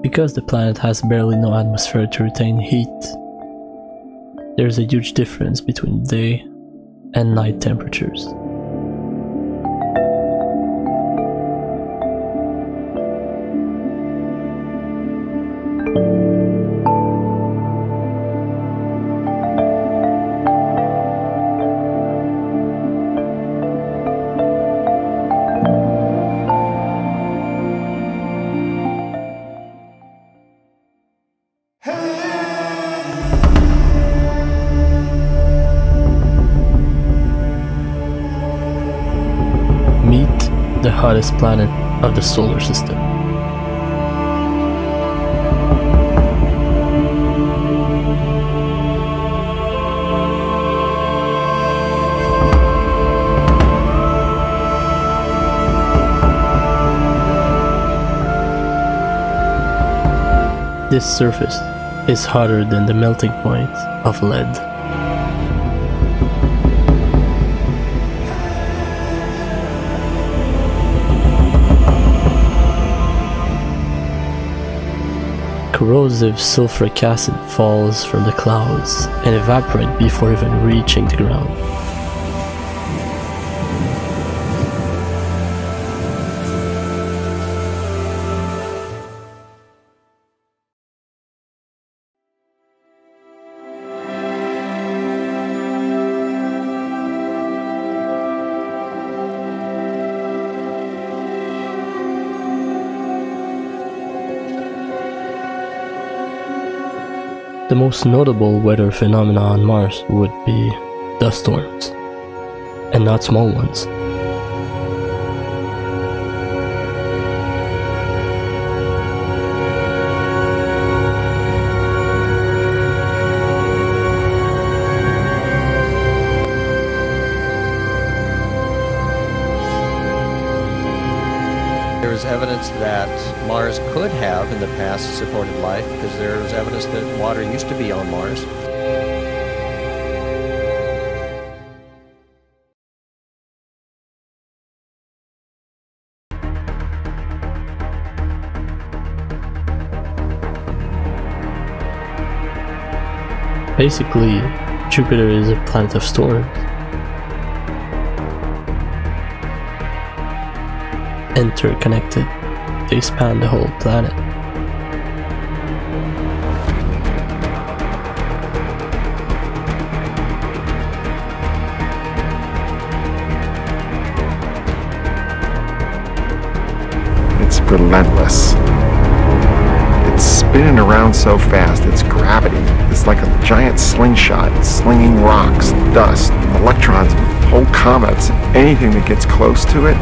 Because the planet has barely no atmosphere to retain heat, there's a huge difference between day and night temperatures. The hottest planet of the solar system. This surface is hotter than the melting point of lead. Corrosive sulfuric acid falls from the clouds and evaporates before even reaching the ground. The most notable weather phenomena on Mars would be dust storms, and not small ones. There's evidence that Mars could have in the past supported life, because there's evidence that water used to be on Mars. Basically, Jupiter is a planet of storms. Interconnected, they span the whole planet. It's relentless. It's spinning around so fast, it's gravity. It's like a giant slingshot, slinging rocks, dust, electrons, whole comets, anything that gets close to it.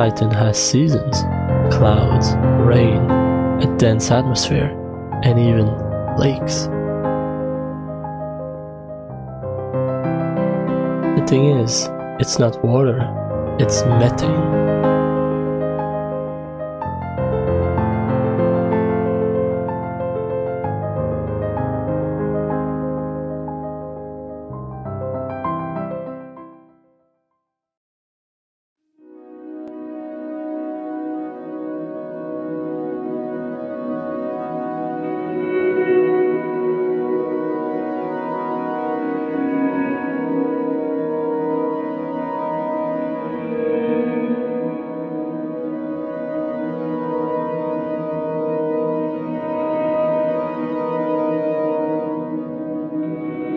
Titan has seasons, clouds, rain, a dense atmosphere, and even lakes. The thing is, it's not water, it's methane.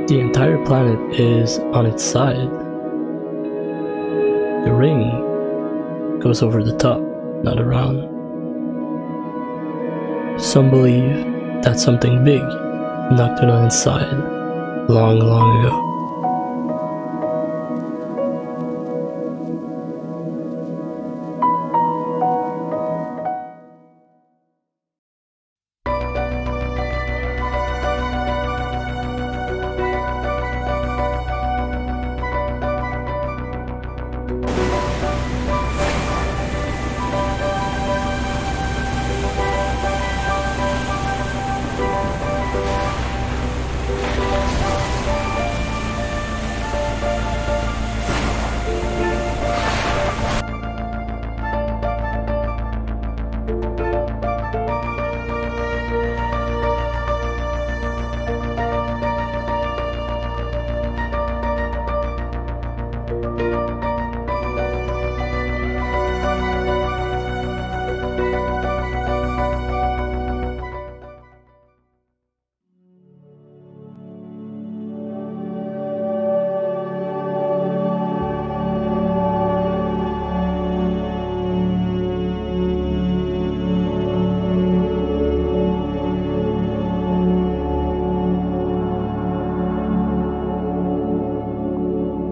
The entire planet is on its side. The ring goes over the top, not around. Some believe that something big knocked it on its side long, long ago.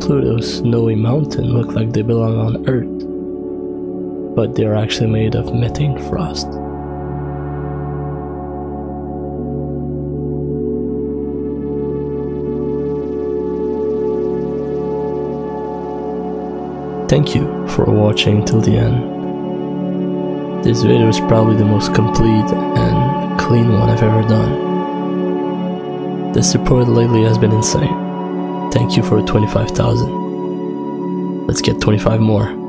Pluto's snowy mountains look like they belong on Earth, but they're actually made of methane frost. Thank you for watching till the end. This video is probably the most complete and clean one I've ever done. The support lately has been insane. Thank you for 25,000. Let's get 25 more.